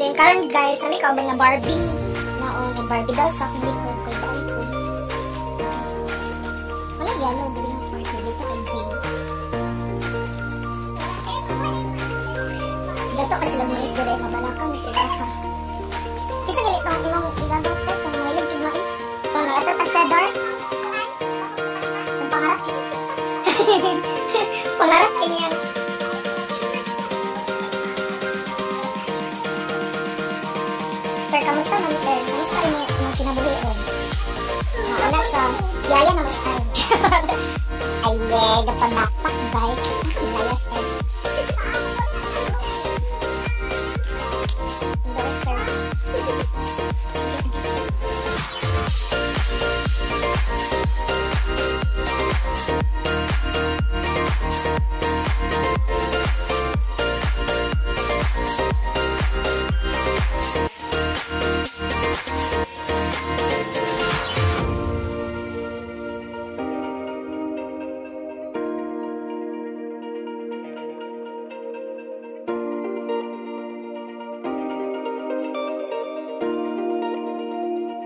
Then karon guys, kami kauban nga Barbie. Naong nga Barbie daw sa kulit ko. Wala yellow, green, purple, dito and green. Dito kasi lang mais dire, mabalakang sila ka. Kisa galit na imong igabot ko kung mahilig kig mais. Kung nagato ta sa dark. Kung pangarap kini. Pangarap kini yan. Kamusta naman tayo? Kamusta niya nung kinabuli ko? Ano siya? Yaya naman siya tayo. Ay, napabakpak ba? Layas tayo.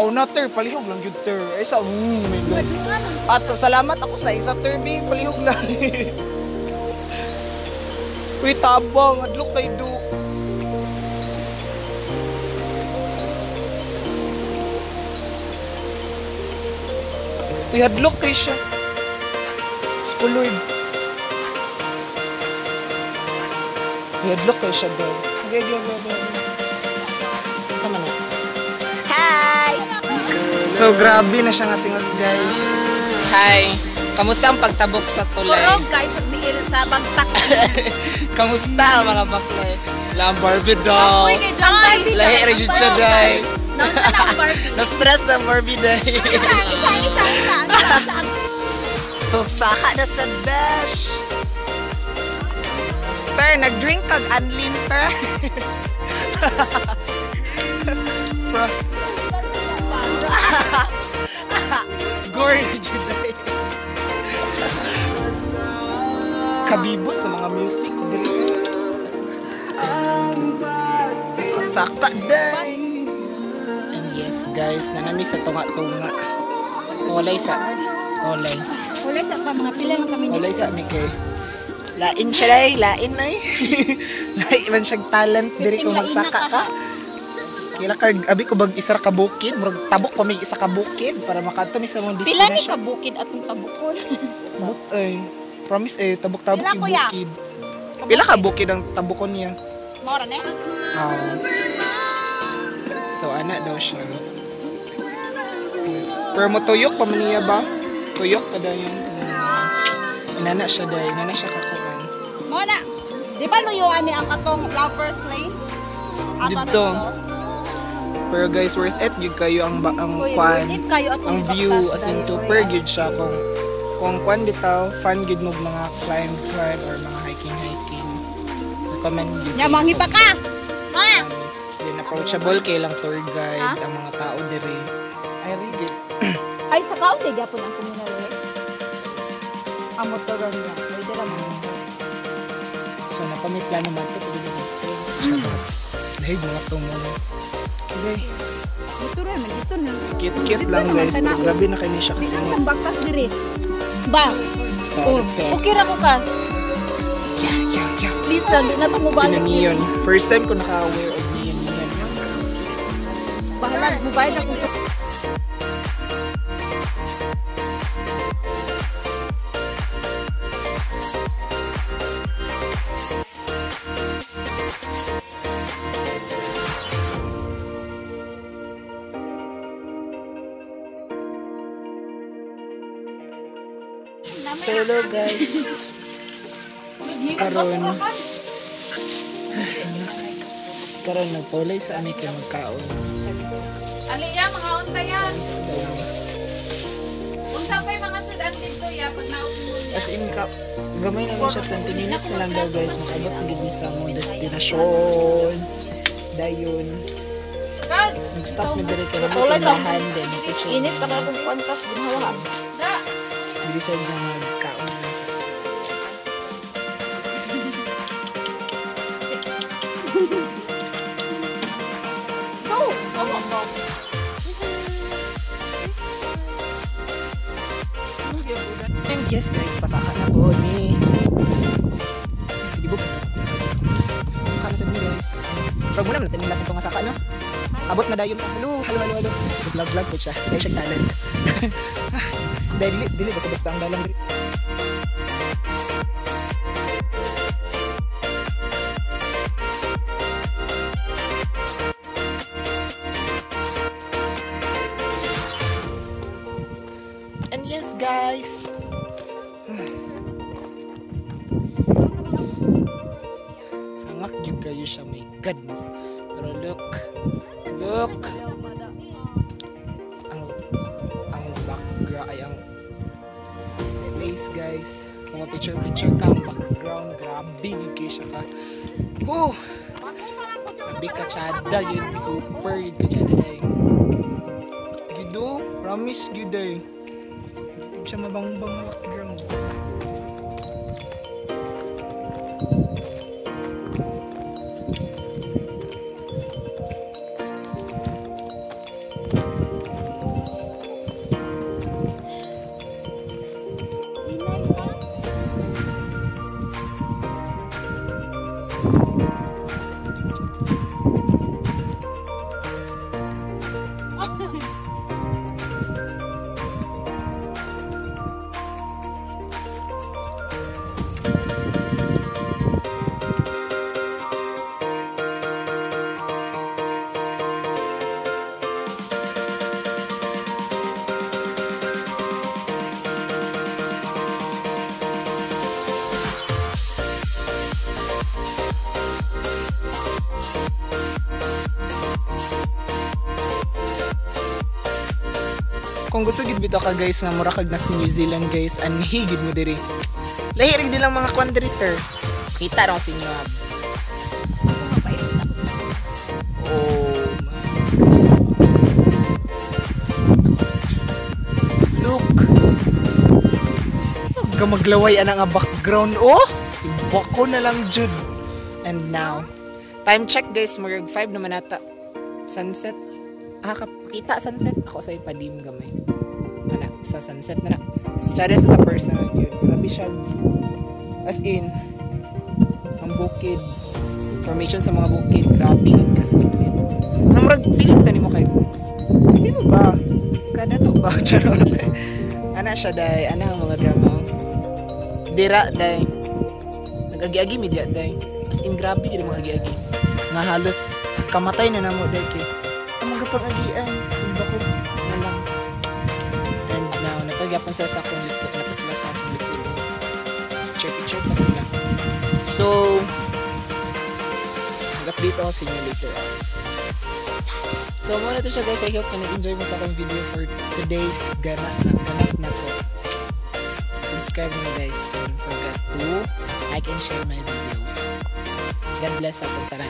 Oh, na ter, palihog lang yung ter. Ay, sa, my God. At salamat ako sa isa ter, babe. Palihog lang. Uy, tabang. Adlok tayo do. Uy, adlok kayo siya. Oh, Lord. Uy, adlok kayo siya do. Okay, go. So, grabe na siya nga singot, guys. Hi! Kamusta ang pagtabok sa tulay? Kurog, guys, at biil sa bagtak. Kamusta ang mga baklay? Wala ang Barbie daw. Ang Barbie daw. Lahi, rejit siya daw. Nonsan ang Barbie. Na-stress na ang Barbie daw. Isang. So, saka na sa besh. Ter, nag-drink kag Anlin, ter. Gorgeous today. Kabibos sa mga music dito. Sakta day. And yes guys, nanami sa tunga-tunga. Olay. Olay sa pa mga pila man kami dito. Olay sa Mike. Lain siya day, lain ay. Lain man siyang talent diri kung magsaka ka. Kila kag abi ko bag isa ka bukid, murag tabok pa may isa ka bukid para makadto mi sa mong destination. Pila ni ka bukid atong tabokon. Ay, promise eh tabok-tabok yung bukid. Pila ka bukid ang tabokon niya? Mora na. So ana daw siya. Pero mo tuyok pa man niya ba? Tuyok pa daw yun. Inana siya daw, inana siya kakuan. Mo na. Di ba luyuan ni ang katong lovers lane? Dito. Pero guys, worth it yun kayo ang kwan, ang view, as in super good siya kung kwan bitaw, fun good mo mga climb or mga hiking. Recommend yun. Yamangi pa ka! Ha? Then approachable kay lang tour guide, ang mga tao diri. I read it. Ay, sa kao kay gapon ang kumunari. Ang motoron niya. Pwede lang mo. So, napamipla naman ito. Dahil mga tumulo. Okay. Dito rin, dito na. Kit-kit lang guys, pero grabe na kayo niya siya kasi. Dito ang bagtas diri. Ba? Okay ra ko ka. Yeah. Please lang, di na tumubalik. Yun. First time ko naka-aware of the neon. Bahala, mobile na kung so hello guys. Karon nagpaulay sa amin kayo magkaon. Aliya, mga unta yan. Unta pa yung mga sudan dito ya, pag nausod. As in, gamay namin siya 20 minutes na lang daw guys. Makabot na din sa mong destinasyon. Dayon. Nag-stop na direct na magkaulahan din. Init ka na kung kwantas din hawa. Hindi siya na magkaon. And yes guys, pasakan na po ni pasakan na sa nyo guys. Pag muna natin yung lasang itong asaka, no? Abot na dayon. Halo vlog po siya. Dahil siyang talent. Dahil dili basta ang dalang guys. Hangak yun kayo siya. My goodness. Pero look. Ang background ay ang place guys. Mga picture ka ang background. Grabe yun kayo siya ka. Oh! Grabe kachada yun. Super yun kachada yun. You know? Promise you day. Siya mabangbang na background. Kung gusto gid bitaw ka guys nga mura kag na si New Zealand guys, anhi gid mo diri. Lahi rin dilang mga quadriter. Kita raw sa inyo. Oh my God. Look. Magamaglaway ana nga background oh. Si bako na lang jud. And now, time check guys, mag 5 naman ata. Sunset. Kita sunset ako sa ipadim gamay ana sa sunset na na study sa personal yun grabe siya as in ang bukid formation sa mga bukid grabe kasi namurag feeling tani mo kayo hindi mo ba kada to ba charot ana siya day ana ang mga drama dira day nagagi-agi media day as in grabe yun mga agi-agi nga halos kamatay na namo day kay pag-agian, sumba ko na lang. And now, napag-iapan sila sa akong likod. Napasila sa akong likod. Picture pa sila. So, mag-update ako sa inyo later on. So, muna to siya guys. I hope na nag-enjoy mo sa akong video for today's ganap na ko. Subscribe mo guys. Don't forget to like and share my videos. God bless akong taran.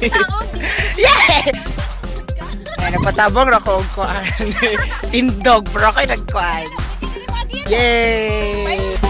Yeah! Ay, napatabong na ko ang kuhaan. Tindog, bro, kayo nagkuhaan. Yay!